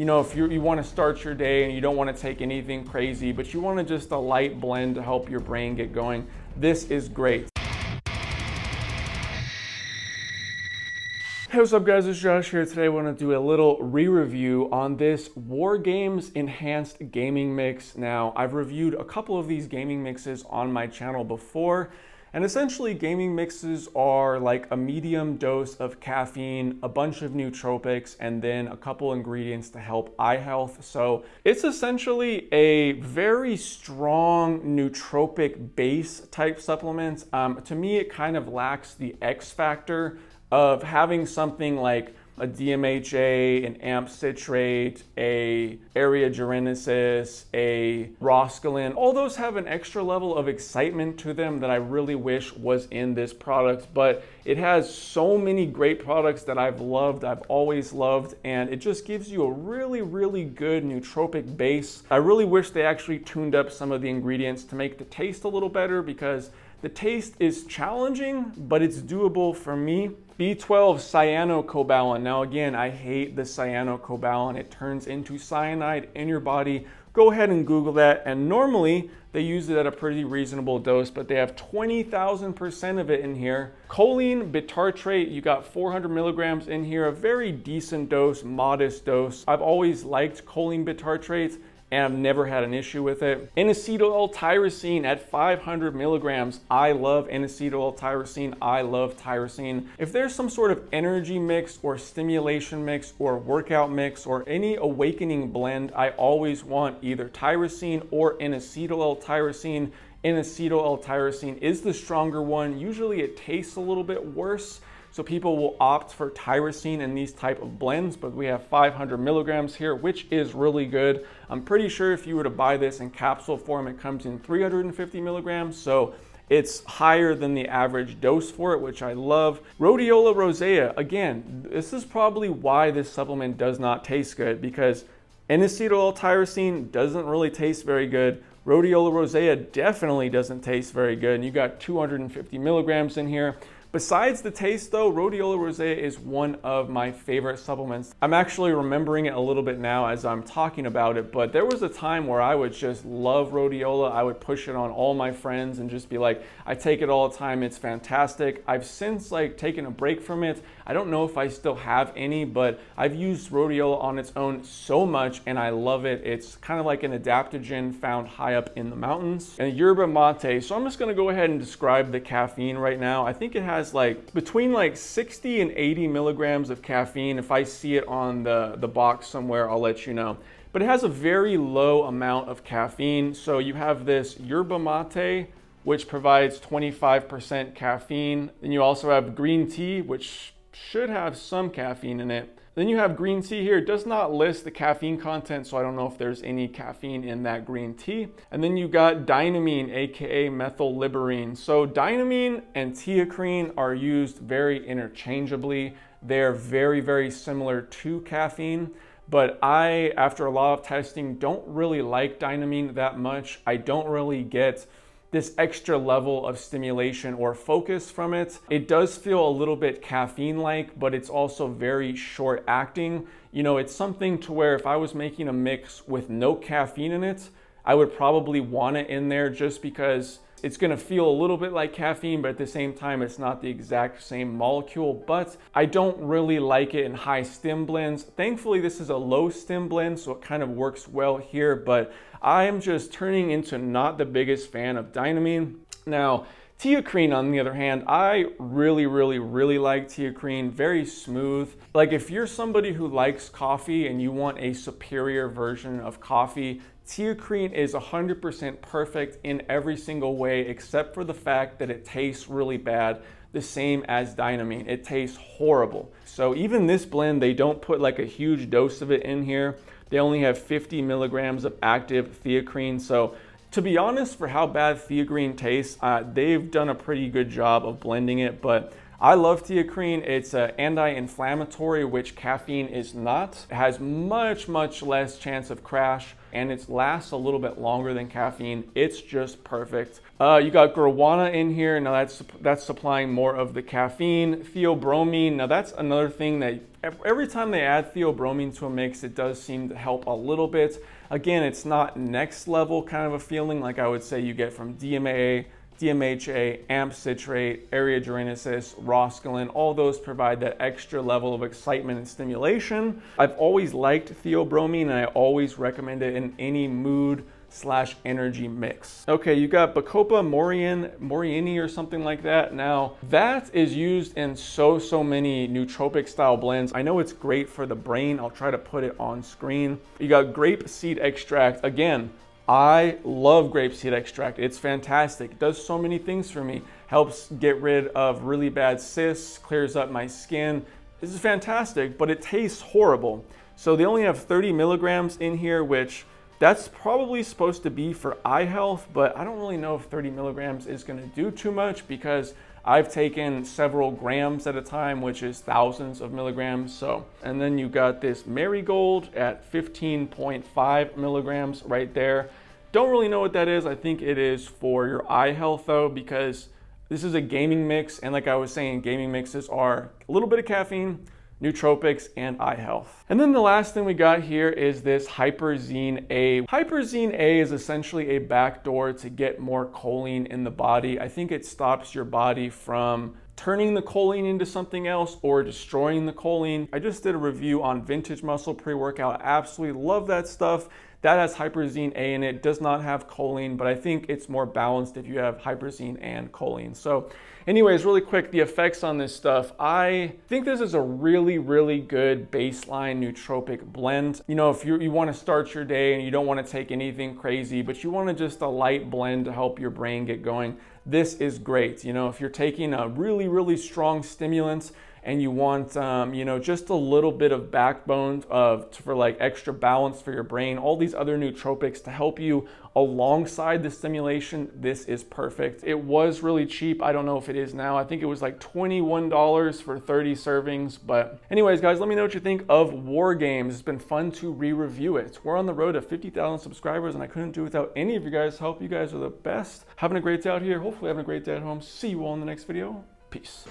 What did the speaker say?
you know, if you want to start your day and you don't want to take anything crazy, but you want to just a light blend to help your brain get going, this is great. Hey, what's up guys, it's Josh here. Today I want to do a little re-review on this War Games Enhanced Gaming Mix. Now, I've reviewed a couple of these gaming mixes on my channel before, and essentially gaming mixes are like a medium dose of caffeine, a bunch of nootropics, and then a couple ingredients to help eye health. So it's essentially a very strong nootropic base type supplement. To me, it kind of lacks the X factor of having something like a DMHA, an amp citrate, a areagenesis, a roscoline. All those have an extra level of excitement to them that I really wish was in this product, but it has so many great products that I've loved, I've always loved, and it just gives you a really, really good nootropic base. I really wish they actually tuned up some of the ingredients to make the taste a little better, because the taste is challenging, but it's doable for me. B12 cyanocobalamin. Now again, I hate the cyanocobalamin. It turns into cyanide in your body. Go ahead and Google that. And normally they use it at a pretty reasonable dose, but they have 20,000% of it in here. Choline bitartrate, you got 400 milligrams in here, a very decent dose, modest dose. I've always liked choline bitartrate, and I've never had an issue with it. N-acetyl-L-tyrosine at 500 milligrams. I love N-acetyl-L-tyrosine. I love tyrosine. If there's some sort of energy mix or stimulation mix or workout mix or any awakening blend, I always want either tyrosine or N-acetyl-L-tyrosine. N-acetyl-L-tyrosine is the stronger one. Usually it tastes a little bit worse, so people will opt for tyrosine in these type of blends, but we have 500 milligrams here, which is really good. I'm pretty sure if you were to buy this in capsule form, it comes in 350 milligrams, so it's higher than the average dose for it, which I love. Rhodiola rosea, again, this is probably why this supplement does not taste good, because N-acetyl-L-tyrosine doesn't really taste very good. Rhodiola rosea definitely doesn't taste very good, and you got 250 milligrams in here. Besides the taste though, Rhodiola rosea is one of my favorite supplements. I'm actually remembering it a little bit now as I'm talking about it, but there was a time where I would just love Rhodiola. I would push it on all my friends and just be like, I take it all the time, it's fantastic. I've since like taken a break from it. I don't know if I still have any, but I've used Rhodiola on its own so much and I love it. It's kind of like an adaptogen found high up in the mountains. And yerba mate, so I'm just gonna go ahead and describe the caffeine right now. I think it has like between like 60 and 80 milligrams of caffeine. If I see it on the box somewhere, I'll let you know. But it has a very low amount of caffeine. So you have this yerba mate, which provides 25% caffeine. Then you also have green tea, which should have some caffeine in it. Then you have green tea here. It does not list the caffeine content, so I don't know if there's any caffeine in that green tea. And then you got Dynamine, aka methyl liberine. So Dynamine and Theacrine are used very interchangeably. They're very, very similar to caffeine, but I, after a lot of testing, don't really like Dynamine that much. I don't really get this extra level of stimulation or focus from it. It does feel a little bit caffeine-like, but it's also very short acting. You know, it's something to where if I was making a mix with no caffeine in it, I would probably want it in there just because it's gonna feel a little bit like caffeine, but at the same time, it's not the exact same molecule, but I don't really like it in high stim blends. Thankfully, this is a low stim blend, so it kind of works well here, but I am just turning into not the biggest fan of Dynamine. Now, Theacrine, on the other hand, I really, really, really like Theacrine. Very smooth. Like if you're somebody who likes coffee and you want a superior version of coffee, Theacrine is 100% perfect in every single way, except for the fact that it tastes really bad, the same as Dynamine. It tastes horrible. So even this blend, they don't put like a huge dose of it in here. They only have 50 milligrams of active Theacrine. So to be honest, for how bad Theacrine tastes, they've done a pretty good job of blending it, but I love Theacrine. It's an anti-inflammatory, which caffeine is not. It has much, much less chance of crash, and it lasts a little bit longer than caffeine. It's just perfect. You got guarana in here. Now that's supplying more of the caffeine. Theobromine, now that's another thing that every time they add theobromine to a mix, it does seem to help a little bit. Again, it's not next level kind of a feeling like I would say you get from DMAA, DMHA, Amp Citrate, Ariadrogenesis, Roscollin. All those provide that extra level of excitement and stimulation. I've always liked theobromine and I always recommend it in any mood/energy mix. Okay, you got Bacopa Monnieri or something like that. Now that is used in so many nootropic style blends. I know it's great for the brain. I'll try to put it on screen. You got grape seed extract. Again, I love grape seed extract. It's fantastic. It does so many things for me. Helps get rid of really bad cysts, clears up my skin. This is fantastic, but it tastes horrible. So they only have 30 milligrams in here, which that's probably supposed to be for eye health, but I don't really know if 30 milligrams is gonna do too much because I've taken several grams at a time, which is thousands of milligrams, so. And then you got this marigold at 15.5 milligrams right there. Don't really know what that is. I think it is for your eye health though, because this is a gaming mix, and like I was saying, gaming mixes are a little bit of caffeine, nootropics, and eye health. And then the last thing we got here is this Huperzine A. Huperzine A is essentially a backdoor to get more choline in the body. I think it stops your body from turning the choline into something else or destroying the choline. I just did a review on Vintage Muscle Pre-Workout. Absolutely love that stuff. That has Huperzine A in it, does not have choline, but I think it's more balanced if you have Huperzine and choline. So anyways, really quick, the effects on this stuff. I think this is a really good baseline nootropic blend. You know, if you wanna start your day and you don't wanna take anything crazy, but you wanna just a light blend to help your brain get going, this is great. You know, if you're taking a really strong stimulant, and you want, you know, just a little bit of backbone for like extra balance for your brain, all these other nootropics to help you alongside the stimulation, this is perfect. It was really cheap. I don't know if it is now. I think it was like $21 for 30 servings. But anyways, guys, let me know what you think of War Games. It's been fun to re-review it. We're on the road to 50,000 subscribers and I couldn't do it without any of you guys' help. You guys are the best. Having a great day out here. Hopefully having a great day at home. See you all in the next video. Peace.